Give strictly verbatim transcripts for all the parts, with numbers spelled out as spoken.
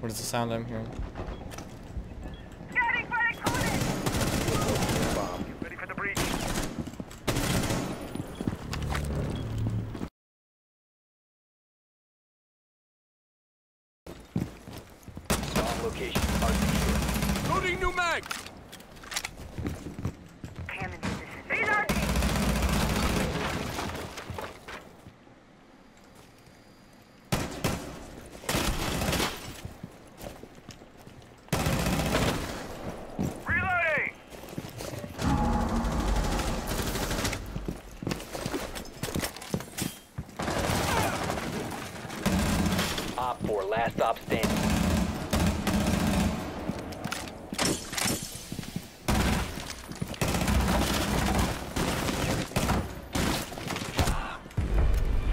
What is the sound I'm hearing? Op four, last stop standing. Friendly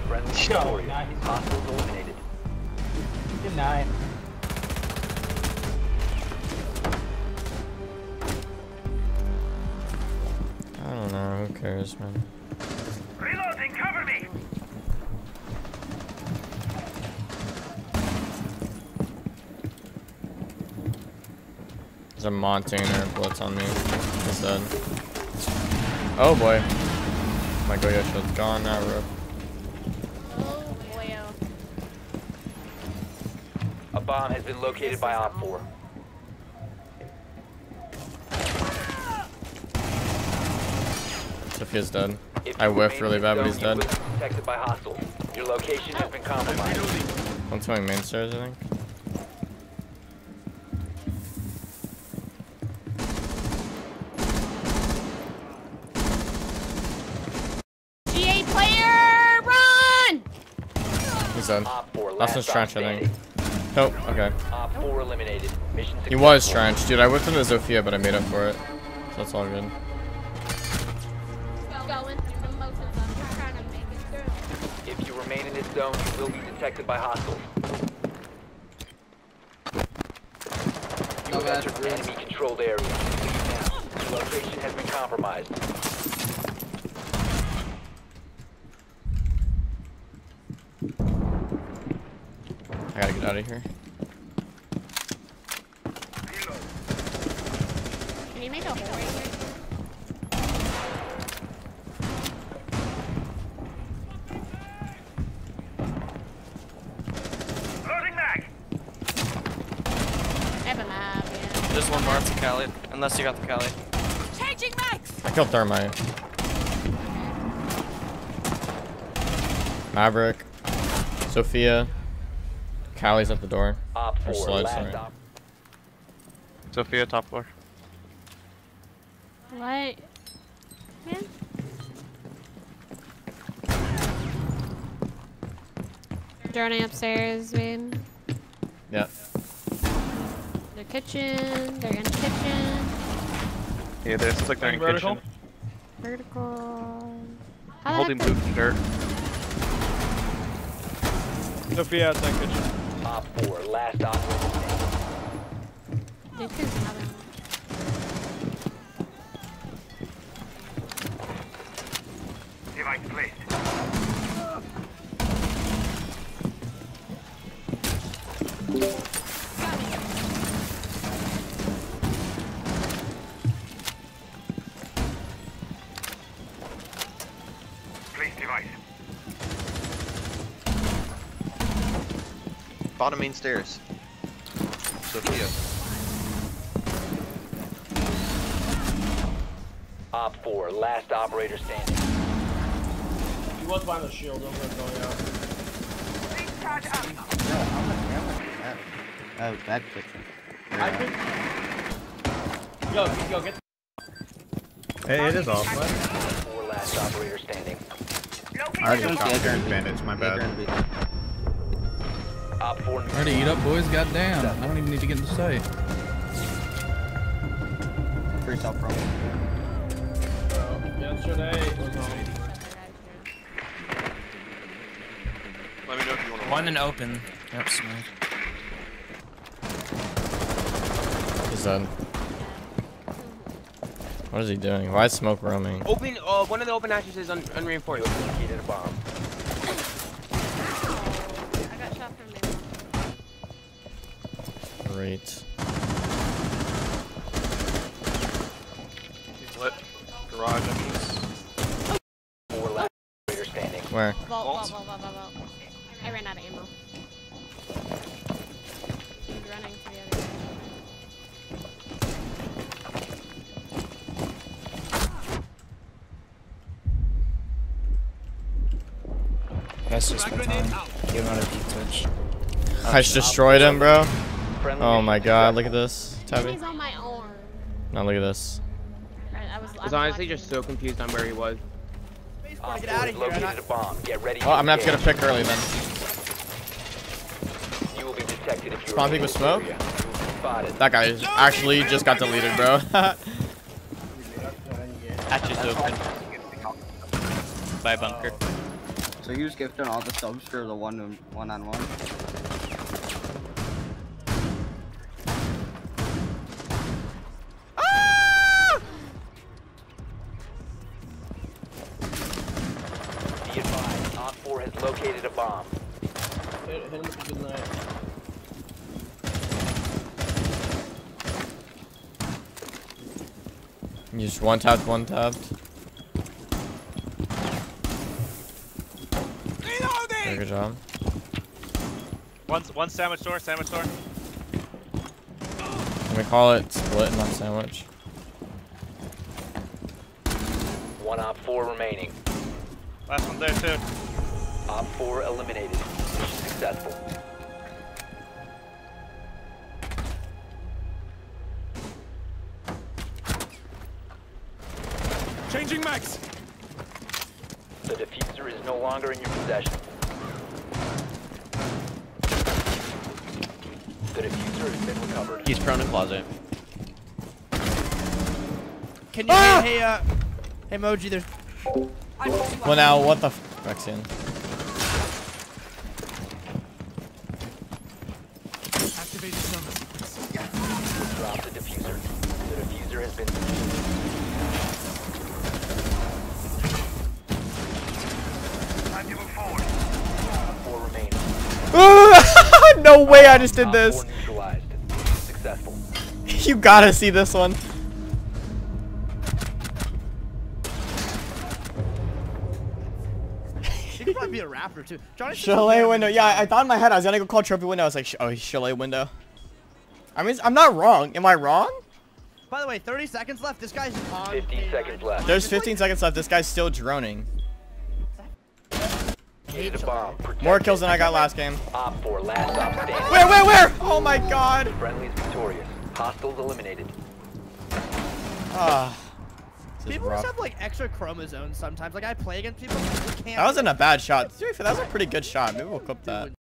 warrior. Nice. Hostiles eliminated. Good night. I don't know. Who cares, man? Reloading, cover me. A Montaner blitz on me. He's dead. Oh boy. My Goyo shield's gone now, rip. Oh boy. A bomb has been located by Op four. Zofia's dead. If I whiffed really bad, but he's dead. Protected by hostile. Your location has been compromised. I'm going main stairs, I think. That's his trench, I think. Nope, okay. Op four eliminated. He was trench. Dude, I whipped into Zofia, but I made up for it. So that's all good. If you remain in this zone, you will be detected by hostiles. You have entered an enemy controlled area. Your location has been compromised. I gotta get out of here. Can you make a hole right here? Loading back! I have a map, yeah. There's one more up to Callie, unless you got the Callie. Changing max! I killed Thermite. Maverick. Zofia. Callie's at the door. Or sludge, sorry. Zofia, top floor. What? Man? Journey upstairs, man. Yeah. The kitchen. They're in the kitchen. Yeah, there's like they're in the kitchen. Vertical. I'm holding blue from dirt. Zofia outside kitchen. Op four, last op. This is another one. Device placed. Place device. Bottom main stairs. Zofia. Op four, last operator standing. He was behind the shield, don't let going out. Recharge up. No, I'm not gonna that. Oh, that picture. I think. Yo, yo, get the Hey, it is off. Op four, last operator standing. I just got bigger and bandage, my bad. Ready to eat up, boys? Goddamn! I don't even need to get in the site. Free top from. Yesterday was on eighty. Let me know if you want to. One and open. Yep, smoke. He's done. What is he doing? Why is smoke roaming? Open. Uh, one of the open actions is un unreinforced. He did a bomb. Great. He's lit. Garage enemies. Four left. We're standing. Where? Vault, vault, vault, vault, vault, vault. I ran out of ammo. He's running to the other side. That's just my time. Get him out of deep touch. I just destroyed him, bro. Oh my god, look at this. Tabby. He's on my arm. Now look at this. I was, I was honestly just so confused on where he was. Uh, get out of here. Not... A bomb. Get ready oh, I'm not gonna pick early then. You will be detected if you bomb peek with smoke? That guy is actually just got deleted, bro. Hatch is open. By bunker. So you just gifted all the subs for the one one on one? Located a bomb. Hit him with a good knife. You just one tapped, one tapped. Reloading! Good job. One, one sandwich door, sandwich door. Can we call it split and not sandwich? One op four remaining. Last one there, too. Op four eliminated. Mission successful. Changing max. The diffuser is no longer in your possession. The diffuser has been recovered. He's prone in closet. Can you ah! Hey, uh, hey, Moji, there's... Well, now, what the f... Rex in. No way I just did this. You gotta see this one. She could probably be a rapper too. Johnny Chalet window. Yeah, I thought in my head I was gonna go call Trophy window. I was like, oh, Chalet window. I mean, I'm not wrong. Am I wrong? By the way, thirty seconds left. This guy's on. fifteen seconds left. There's fifteen seconds left. This guy's still droning. Bomb. More kills than I got last game. Op four, last op standing. Where, where, where? Oh my god. Friendly's victorious. Hostiles eliminated. Ah. People just have like extra chromosomes sometimes. Like I play against people who can't. That wasn't a bad shot. That was a pretty good shot. Maybe we'll clip that.